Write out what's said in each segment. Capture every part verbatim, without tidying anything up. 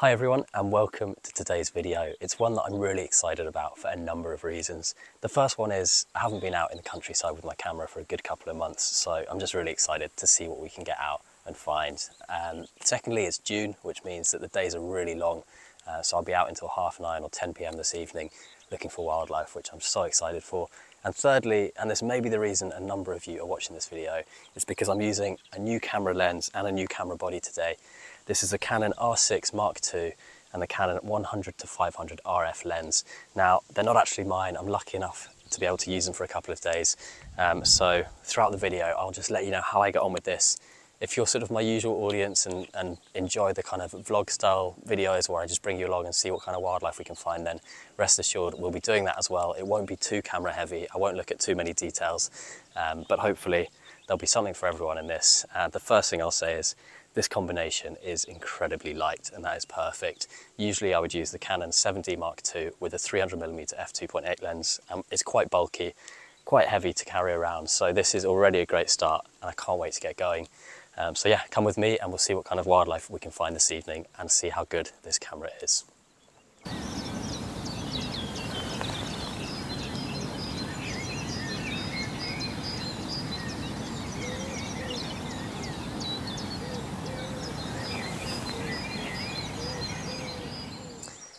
Hi everyone and welcome to today's video. It's one that I'm really excited about for a number of reasons. The first one is I haven't been out in the countryside with my camera for a good couple of months, so I'm just really excited to see what we can get out and find. Um, secondly, it's June, which means that the days are really long, uh, so I'll be out until half nine or ten p m this evening looking for wildlife, which I'm so excited for. And thirdly, and this may be the reason a number of you are watching this video, is because I'm using a new camera lens and a new camera body today. This is the Canon R six Mark two and the Canon one hundred to five hundred R F lens. Now, they're not actually mine. I'm lucky enough to be able to use them for a couple of days. Um, so throughout the video, I'll just let you know how I get on with this. If you're sort of my usual audience and, and enjoy the kind of vlog style videos where I just bring you along and see what kind of wildlife we can find, then rest assured we'll be doing that as well. It won't be too camera heavy. I won't look at too many details, um, but hopefully there'll be something for everyone in this. Uh, the first thing I'll say is this combination is incredibly light, and that is perfect. Usually I would use the Canon seven D Mark two with a three hundred millimeter f two point eight lens. Um, it's quite bulky, quite heavy to carry around. So this is already a great start and I can't wait to get going. Um, so yeah, come with me and we'll see what kind of wildlife we can find this evening and see how good this camera is.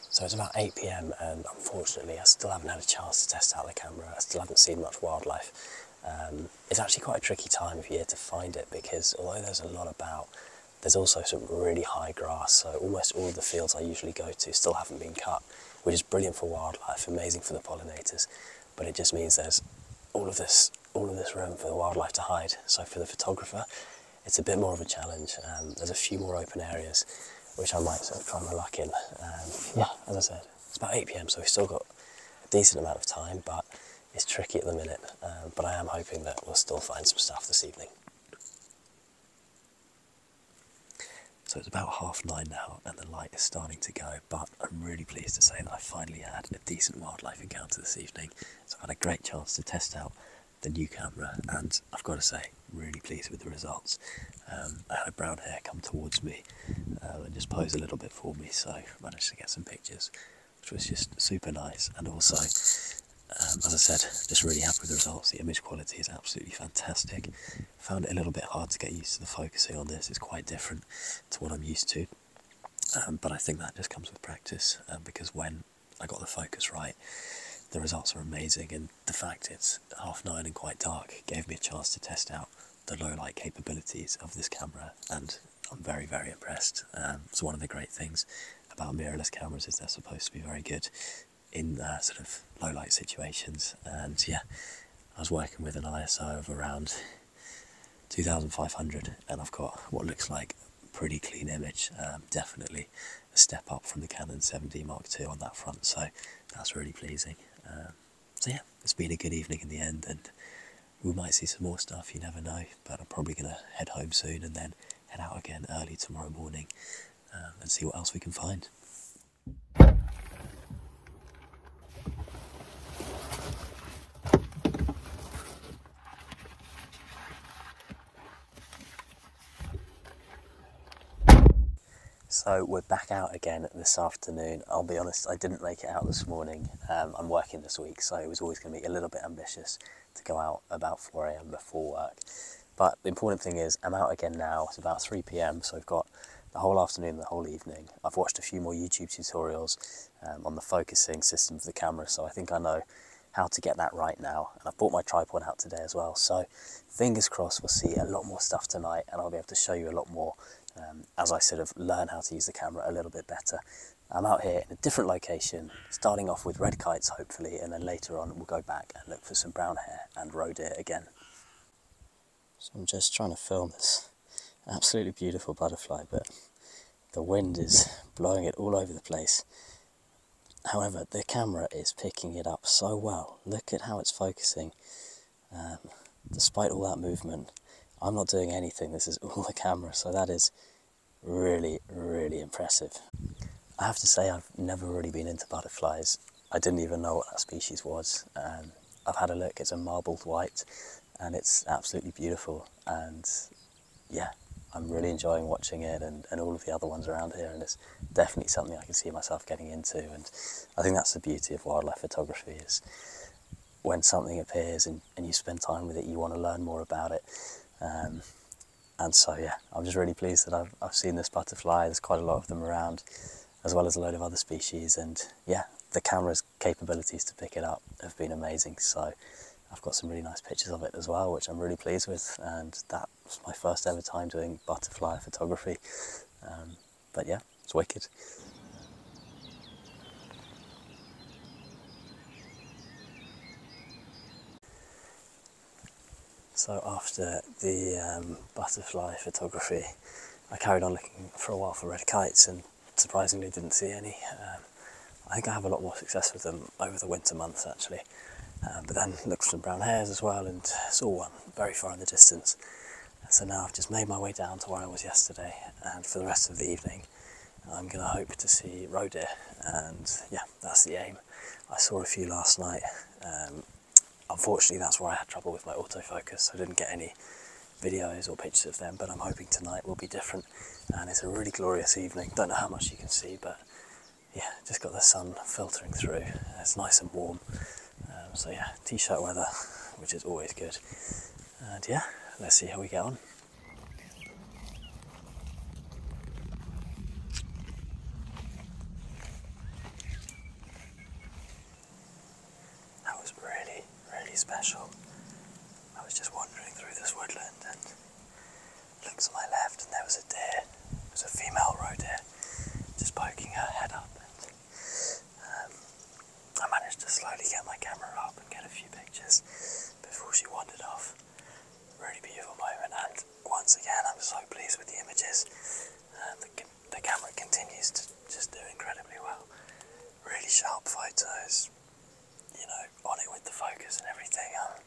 So it's about eight p m and unfortunately I still haven't had a chance to test out the camera. I still haven't seen much wildlife. Um, it's actually quite a tricky time of year to find it, because although there's a lot about, there's also some really high grass, so almost all of the fields I usually go to still haven't been cut, which is brilliant for wildlife, amazing for the pollinators, but it just means there's all of this all of this room for the wildlife to hide. So for the photographer it's a bit more of a challenge. Um, there's a few more open areas which I might sort of try my luck in. Um, yeah, as I said, it's about eight p m so we've still got a decent amount of time, but it's tricky at the minute, uh, but I am hoping that we'll still find some stuff this evening. So it's about half nine now and the light is starting to go, but I'm really pleased to say that I finally had a decent wildlife encounter this evening. So I've had a great chance to test out the new camera and I've got to say, really pleased with the results. Um, I had a brown hare come towards me uh, and just pose a little bit for me, so I managed to get some pictures, which was just super nice. And also, Um, as I said, just really happy with the results. The image quality is absolutely fantastic. Found it a little bit hard to get used to the focusing on this. It's quite different to what I'm used to. Um, but I think that just comes with practice, um, because when I got the focus right, the results are amazing. And the fact it's half nine and quite dark gave me a chance to test out the low light capabilities of this camera. And I'm very, very impressed. Um, it's one of the great things about mirrorless cameras is they're supposed to be very good in uh, sort of low light situations. And yeah, I was working with an I S O of around two thousand five hundred and I've got what looks like a pretty clean image, um, definitely a step up from the Canon seven D Mark two on that front, so that's really pleasing. Um, so yeah, it's been a good evening in the end and we might see some more stuff, you never know, but I'm probably going to head home soon and then head out again early tomorrow morning um, and see what else we can find. So we're back out again this afternoon. I'll be honest, I didn't make it out this morning. Um, I'm working this week, so it was always going to be a little bit ambitious to go out about four a m before work. But the important thing is I'm out again now. It's about three p m, so I've got the whole afternoon, the whole evening. I've watched a few more YouTube tutorials um, on the focusing system for the camera, so I think I know how to get that right now. And I've brought my tripod out today as well, so fingers crossed we'll see a lot more stuff tonight and I'll be able to show you a lot more Um, as I sort of learn how to use the camera a little bit better. I'm out here in a different location, starting off with red kites hopefully, and then later on we'll go back and look for some brown hare and roe deer again. So I'm just trying to film this absolutely beautiful butterfly, but the wind is blowing it all over the place. However, the camera is picking it up so well. Look at how it's focusing. Um, despite all that movement, I'm not doing anything, this is all the camera, so that is really, really impressive. I have to say I've never really been into butterflies. I didn't even know what that species was. Um, I've had a look, it's a marbled white, and it's absolutely beautiful. And yeah, I'm really enjoying watching it and, and all of the other ones around here, and it's definitely something I can see myself getting into. And I think that's the beauty of wildlife photography, is when something appears and, and you spend time with it, you want to learn more about it. Um, and so yeah, I'm just really pleased that I've, I've seen this butterfly. There's quite a lot of them around, as well as a load of other species, and yeah, the camera's capabilities to pick it up have been amazing. So I've got some really nice pictures of it as well, which I'm really pleased with, and that was my first ever time doing butterfly photography. Um, but yeah, it's wicked. So after the um, butterfly photography, I carried on looking for a while for red kites, and surprisingly didn't see any. Um, I think I have a lot more success with them over the winter months actually. Uh, but then looked for some brown hares as well and saw one very far in the distance. So now I've just made my way down to where I was yesterday, and for the rest of the evening I'm going to hope to see roe deer, and yeah, that's the aim. I saw a few last night. Um, unfortunately that's where I had trouble with my autofocus, so I didn't get any videos or pictures of them, but I'm hoping tonight will be different. And it's a really glorious evening. Don't know how much you can see, but yeah, just got the sun filtering through. It's nice and warm. Um, so yeah, t-shirt weather, which is always good. And yeah, let's see how we get on. That was really, really special. I was just wandering through this woodland and looked to my left and there was a deer. It was a female roe deer, just poking her head up. I managed to slowly get my camera up and get a few pictures before she wandered off. Really beautiful moment, and once again I'm so pleased with the images. Uh, the, the camera continues to just do incredibly well. Really sharp photos, you know, on it with the focus and everything. Um,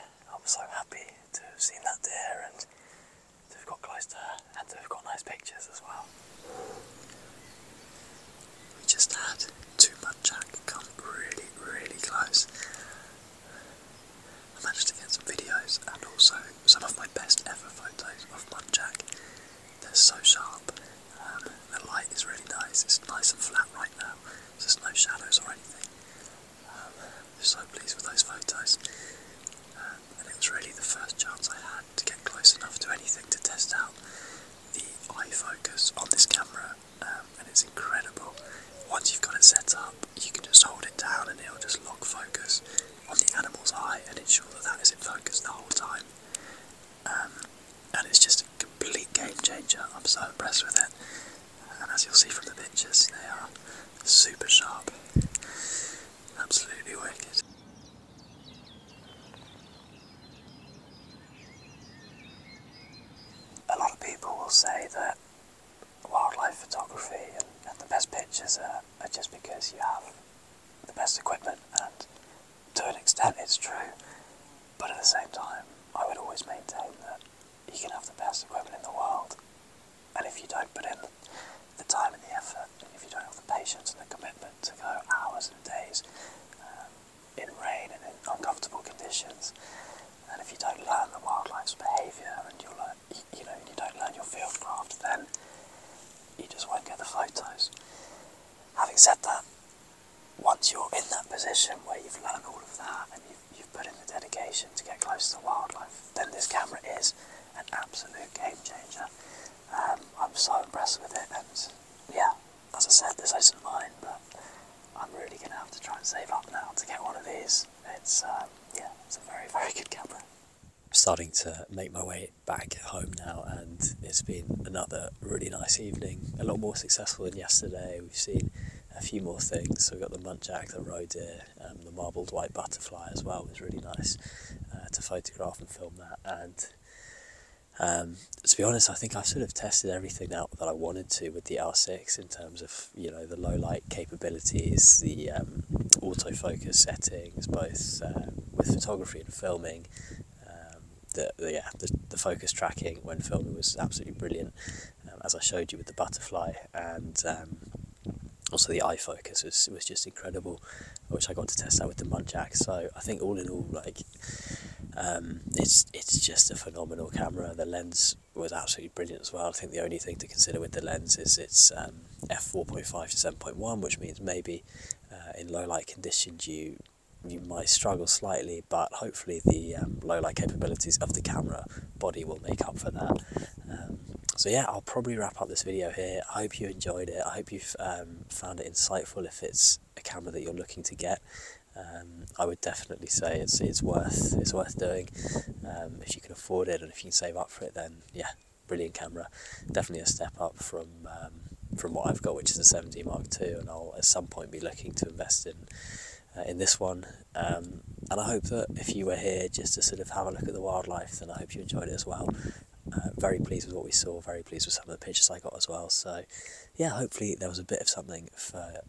yeah, I'm so happy to have seen that deer and to have got close to her and to have got nice pictures as well. We just had two muntjac come really, really close. I managed to get some videos and also some of my best ever photos of muntjac. They're so sharp. Um, the light is really nice. It's nice and flat right now. There's no shadows or anything. Um, I'm so pleased with those photos. Um, and it was really the first chance I had to get close enough to anything to test out the eye focus on this camera. Um, and it's incredible. Once you've got it set up, you can just hold it down and it'll just lock focus on the animal's eye and ensure that that is in focus the whole time. Um, and it's just a complete game changer. I'm so impressed with it. And as you'll see from the pictures, they are super sharp. Absolutely wicked. A lot of people will say that wildlife photography and, and the best pictures are, are just because you have the best equipment, and to an extent it's true, but at the same time I would always maintain that you can have the best equipment in the world, and if you don't put in the, the time and the effort, if you don't have the patience and the commitment to go hours and days um, in rain and in uncomfortable conditions, and if you don't learn the wildlife's behaviour and you'll learn, you, you know, you don't learn your field craft, then you just won't get the photos. Having said that, once you're in that position where you've learned all of that and you've, you've put in the dedication to get close to the wildlife, then this camera is an absolute game changer. Um, I'm so impressed with it, and yeah, as I said, this isn't mine, but I'm really going to have to try and save up now to get one of these. It's, um, yeah, it's a very, very good camera. Starting to make my way back home now, and it's been another really nice evening, a lot more successful than yesterday. We've seen a few more things. So we've got the muntjac, the roe deer, um, the marbled white butterfly as well. It was really nice uh, to photograph and film that, and um, to be honest, I think I've sort of tested everything out that I wanted to with the R six in terms of, you know, the low light capabilities, the um, autofocus settings, both uh, with photography and filming. The, the, yeah, the, the focus tracking when filming was absolutely brilliant, um, as I showed you with the butterfly, and um, also the eye focus was, was just incredible, which I got to test out with the muntjac. So I think all in all, like, Um, it's it's just a phenomenal camera. The lens was absolutely brilliant as well. I think the only thing to consider with the lens is it's um, f four point five to seven point one, which means maybe uh, in low light conditions you you might struggle slightly, but hopefully the um, low light capabilities of the camera body will make up for that. Um, so yeah, I'll probably wrap up this video here. I hope you enjoyed it. I hope you've um, found it insightful if it's a camera that you're looking to get. Um, I would definitely say it's it's worth it's worth doing um, if you can afford it, and if you can save up for it, then yeah, brilliant camera. Definitely a step up from um, from what I've got, which is a seven D Mark two, and I'll at some point be looking to invest in uh, in this one. Um, and I hope that if you were here just to sort of have a look at the wildlife, then I hope you enjoyed it as well. Uh, very pleased with what we saw. Very pleased with some of the pictures I got as well. So yeah, hopefully there was a bit of something for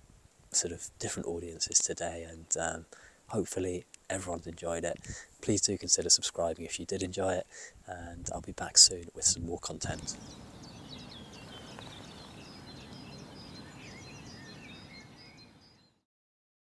sort of different audiences today, and um, hopefully everyone's enjoyed it. Please do consider subscribing if you did enjoy it, and I'll be back soon with some more content.